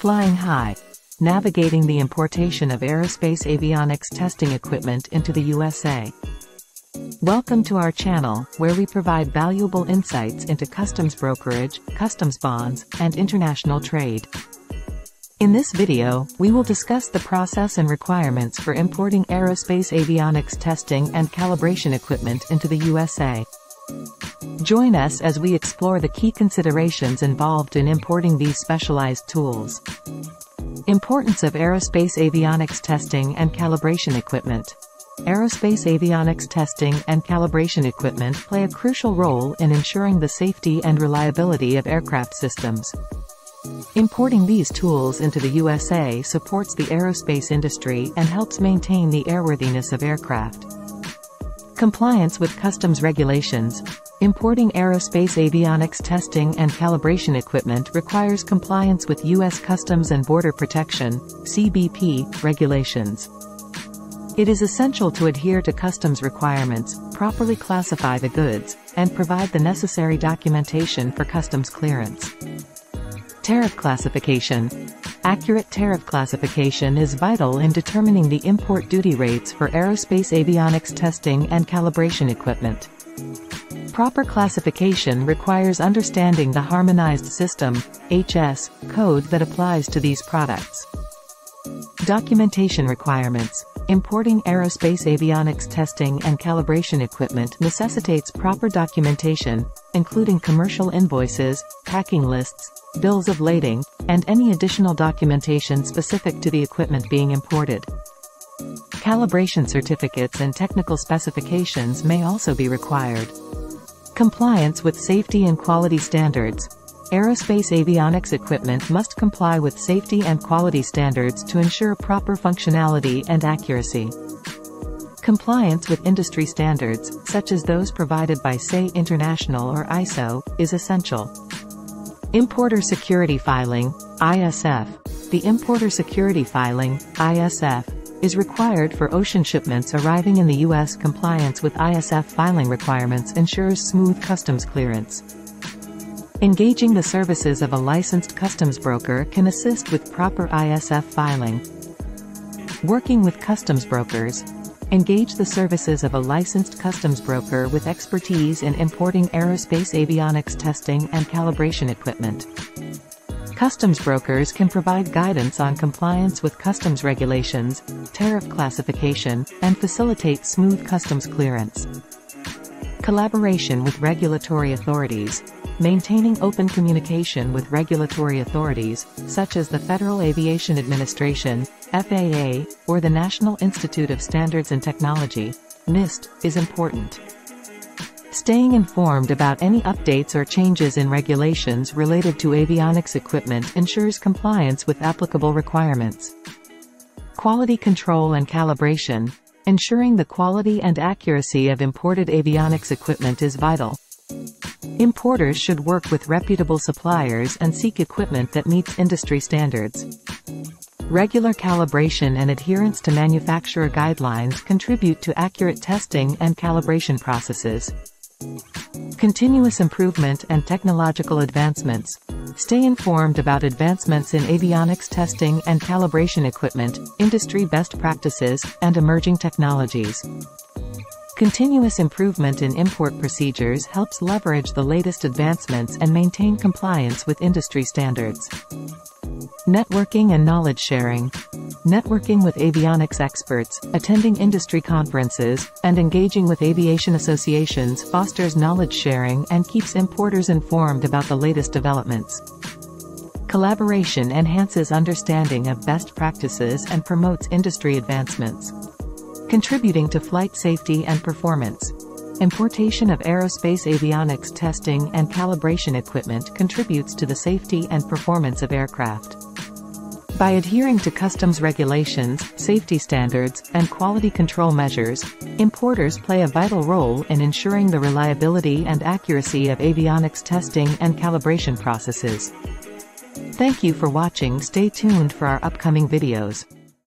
Flying high. Navigating the importation of aerospace avionics testing equipment into the USA. Welcome to our channel, where we provide valuable insights into customs brokerage, customs bonds, and international trade. In this video, we will discuss the process and requirements for importing aerospace avionics testing and calibration equipment into the USA. Join us as we explore the key considerations involved in importing these specialized tools. Importance of aerospace avionics testing and calibration equipment. Aerospace avionics testing and calibration equipment play a crucial role in ensuring the safety and reliability of aircraft systems. Importing these tools into the USA supports the aerospace industry and helps maintain the airworthiness of aircraft. Compliance with customs regulations. Importing aerospace avionics testing and calibration equipment requires compliance with U.S. Customs and Border Protection (CBP) regulations. It is essential to adhere to customs requirements, properly classify the goods, and provide the necessary documentation for customs clearance. Tariff classification. Accurate tariff classification is vital in determining the import duty rates for aerospace avionics testing and calibration equipment. Proper classification requires understanding the Harmonized System (HS) code that applies to these products. Documentation requirements. Importing aerospace avionics testing and calibration equipment necessitates proper documentation, including commercial invoices, packing lists, bills of lading, and any additional documentation specific to the equipment being imported. Calibration certificates and technical specifications may also be required. Compliance with safety and quality standards. Aerospace avionics equipment must comply with safety and quality standards to ensure proper functionality and accuracy. Compliance with industry standards, such as those provided by SAE International or ISO, is essential. Importer Security Filing, ISF. The Importer Security Filing, ISF, is required for ocean shipments arriving in the U.S. Compliance with ISF filing requirements ensures smooth customs clearance. Engaging the services of a licensed customs broker can assist with proper ISF filing. Working with customs brokers. Engage the services of a licensed customs broker with expertise in importing aerospace avionics testing and calibration equipment. Customs brokers can provide guidance on compliance with customs regulations, tariff classification, and facilitate smooth customs clearance. Collaboration with regulatory authorities. Maintaining open communication with regulatory authorities, such as the Federal Aviation Administration, FAA, or the National Institute of Standards and Technology, NIST, is important. Staying informed about any updates or changes in regulations related to avionics equipment ensures compliance with applicable requirements. Quality control and calibration. Ensuring the quality and accuracy of imported avionics equipment is vital. Importers should work with reputable suppliers and seek equipment that meets industry standards. Regular calibration and adherence to manufacturer guidelines contribute to accurate testing and calibration processes. Continuous improvement and technological advancements. Stay informed about advancements in avionics testing and calibration equipment, industry best practices, and emerging technologies. Continuous improvement in import procedures helps leverage the latest advancements and maintain compliance with industry standards. Networking and knowledge sharing. Networking with avionics experts, attending industry conferences, and engaging with aviation associations fosters knowledge sharing and keeps importers informed about the latest developments. Collaboration enhances understanding of best practices and promotes industry advancements, contributing to flight safety and performance. Importation of aerospace avionics testing and calibration equipment contributes to the safety and performance of aircraft. By adhering to customs regulations, safety standards, and quality control measures, importers play a vital role in ensuring the reliability and accuracy of avionics testing and calibration processes. Thank you for watching. Stay tuned for our upcoming videos.